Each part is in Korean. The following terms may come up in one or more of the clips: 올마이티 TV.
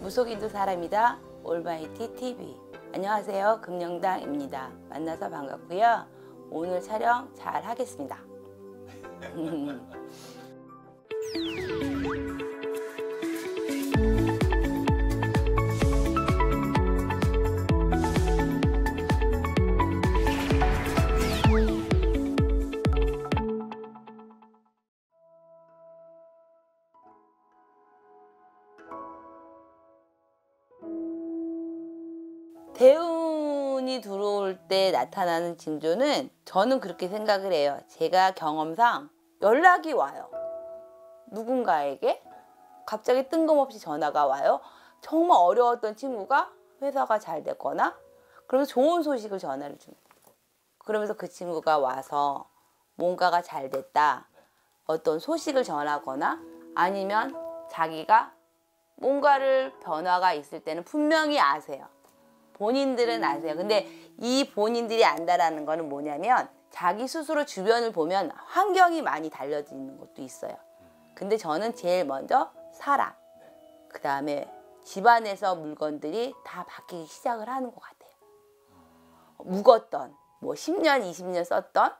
무속인도 사람이다 올마이티 TV. 안녕하세요, 금령당입니다. 만나서 반갑고요. 오늘 촬영 잘 하겠습니다. 대운이 들어올 때 나타나는 징조는, 저는 그렇게 생각을 해요. 제가 경험상 연락이 와요. 누군가에게 갑자기 뜬금없이 전화가 와요. 정말 어려웠던 친구가 회사가 잘 됐거나 그러면서 좋은 소식을 전화를 줍니다. 그러면서 그 친구가 와서 뭔가가 잘 됐다, 어떤 소식을 전하거나, 아니면 자기가 뭔가를 변화가 있을 때는 분명히 아세요. 본인들은 아세요. 근데 이 본인들이 안다라는 거는 뭐냐면, 자기 스스로 주변을 보면 환경이 많이 달라지는 것도 있어요. 근데 저는 제일 먼저 사람, 그 다음에 집안에서 물건들이 다 바뀌기 시작을 하는 것 같아요. 묵었던, 뭐 10년, 20년 썼던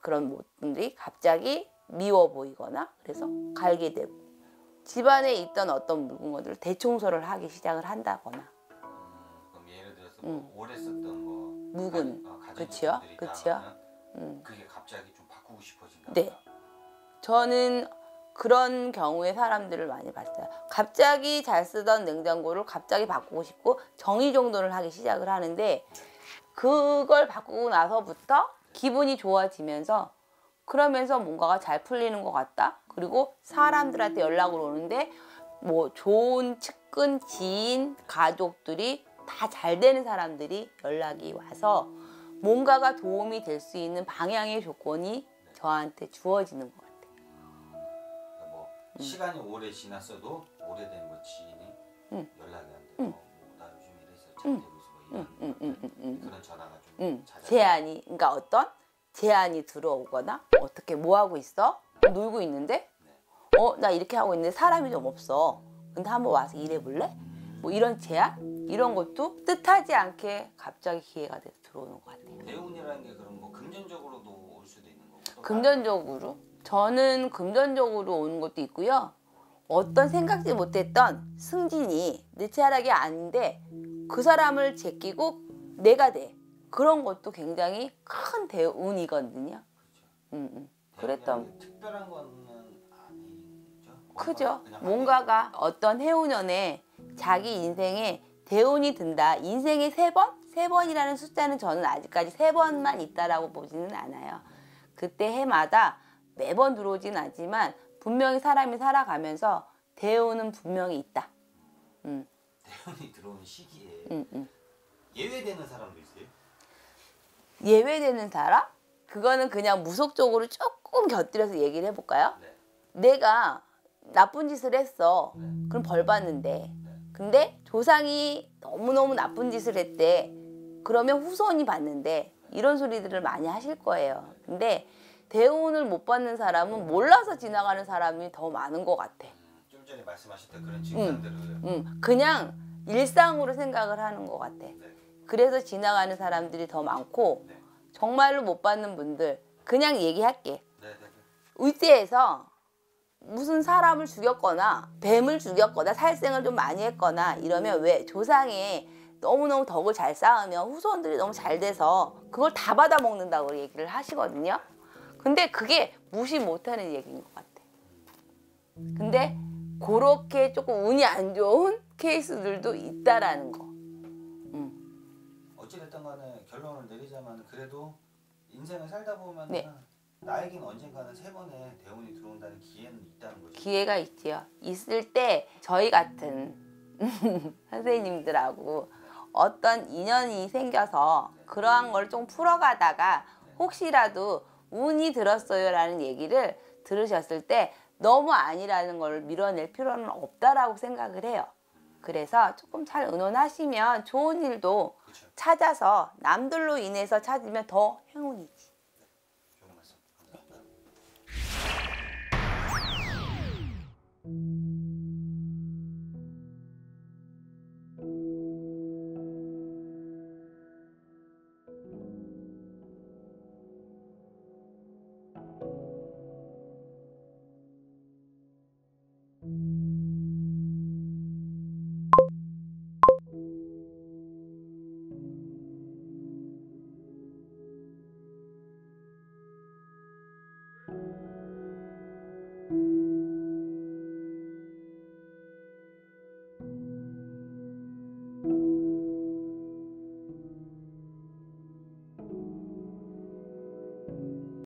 그런 모습들이 갑자기 미워 보이거나 그래서 갈게 되고, 집안에 있던 어떤 물건들을 대청소를 하기 시작을 한다거나. 오래 썼던 거 묵은, 그치요? 그치요? 그게 갑자기 좀 바꾸고 싶어진다. 네, 저는 그런 경우에 사람들을 많이 봤어요. 갑자기 잘 쓰던 냉장고를 갑자기 바꾸고 싶고 정리정돈을 하기 시작을 하는데, 그걸 바꾸고 나서부터 기분이 좋아지면서, 그러면서 뭔가가 잘 풀리는 것 같다. 그리고 사람들한테 연락을 오는데, 뭐 좋은 측근, 지인, 가족들이 다 잘 되는 사람들이 연락이 와서 뭔가가 도움이 될 수 있는 방향의 조건이 저한테 주어지는 것 같아요. 그러니까 뭐 시간이 오래 지났어도 오래된 뭐 지인이 연락이 안 되고 뭐 나 요즘 이래서 잘 되고 있어 이런 그런 전화가 좀 제안이, 그러니까 어떤 제안이 들어오거나, 어떻게 뭐 하고 있어? 놀고 있는데? 네. 나 이렇게 하고 있는데 사람이 좀 없어. 근데 한번 와서 일해볼래? 뭐 이런 제안? 이런 것도 뜻하지 않게 갑자기 기회가 돼서 들어오는 것 같아요. 대운이라는 게 그럼 뭐 금전적으로도 올 수도 있는 거고? 금전적으로? 저는 금전적으로 오는 것도 있고요. 어떤 생각지 못했던 승진이 내 차락이 아닌데 그 사람을 제끼고 내가 돼. 그런 것도 굉장히 큰 대운이거든요. 그렇죠. 그랬던. 특별한 건 아니죠? 크죠. 뭔가가 어떤 해운년에 자기 인생에 대운이 든다. 인생에 3번? 3번이라는 숫자는 저는 아직까지 3번만 있다라고 보지는 않아요. 그때 해마다 매번 들어오진 않지만 분명히 사람이 살아가면서 대운은 분명히 있다. 대운이 들어오는 시기에 예외되는 사람도 있어요? 예외되는 사람? 그거는 그냥 무속적으로 조금 곁들여서 얘기를 해볼까요? 네. 내가 나쁜 짓을 했어. 네. 그럼 벌 받는데. 근데 조상이 너무너무 나쁜 짓을 했대. 그러면 후손이 받는데, 이런 소리들을 많이 하실 거예요. 근데 대운을 못 받는 사람은 몰라서 지나가는 사람이 더 많은 것 같아. 좀 전에 말씀하셨던 그런 증상들을 그냥 일상으로 생각을 하는 것 같아. 네. 그래서 지나가는 사람들이 더 많고, 네. 정말로 못 받는 분들 그냥 얘기할게. 네, 네. 의대에서 무슨 사람을 죽였거나 뱀을 죽였거나 살생을 좀 많이 했거나 이러면, 왜 조상에 너무너무 덕을 잘 쌓으면 후손들이 너무 잘 돼서 그걸 다 받아먹는다고 얘기를 하시거든요. 근데 그게 무시 못하는 얘기인 것 같아. 근데 그렇게 조금 운이 안 좋은 케이스들도 있다라는 거. 어찌됐든 간에 결론을 내리자면, 그래도 인생을 살다 보면 네. 나에게는 언젠가는 3번의 대운이 들어온다는 기회는 있다는 거죠. 기회가 있지요. 있을 때 저희 같은 선생님들하고 어떤 인연이 생겨서 그러한 걸 좀 풀어가다가 혹시라도 운이 들었어요 라는 얘기를 들으셨을 때 너무 아니라는 걸 밀어낼 필요는 없다라고 생각을 해요. 그래서 조금 잘 의논하시면 좋은 일도 찾아서, 남들로 인해서 찾으면 더 행운이지.